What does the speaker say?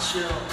Chill.